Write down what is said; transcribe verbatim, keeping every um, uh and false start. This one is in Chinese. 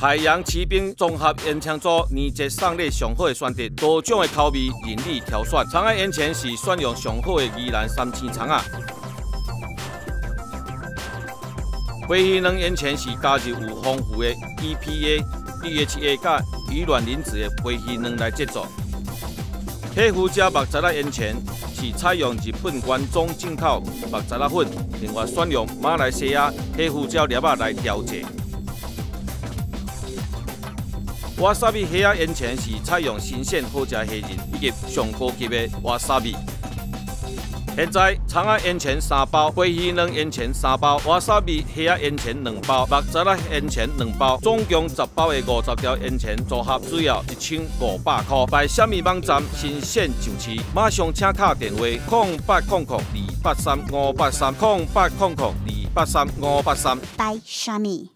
海洋奇兵综合烟枪组年节送礼上好的选择，多种的口味任你挑选。葱仔烟钱是选用上好的宜兰三星葱啊。灰鱼卵烟钱是加入有丰富的 E P A、D H A 甲鱼卵磷脂的灰鱼卵来制作。黑胡椒木材的烟钱是采用日本原装进口木材的粉，另外选用马来西亚黑胡椒粒啊来调制。 瓦沙比虾仔烟肠是采用新鲜好食虾仁以及上高级的瓦沙比。现在葱仔烟肠三包，鲑鱼卵烟肠三包，瓦沙比虾仔烟肠两包，木材仔烟肠两包，总共十包的五十条烟肠组合只要一千五百块。在虾米网站新鲜上市，马上请卡电话：零八零零二八三五八三零八零零二八三五八三。在虾米。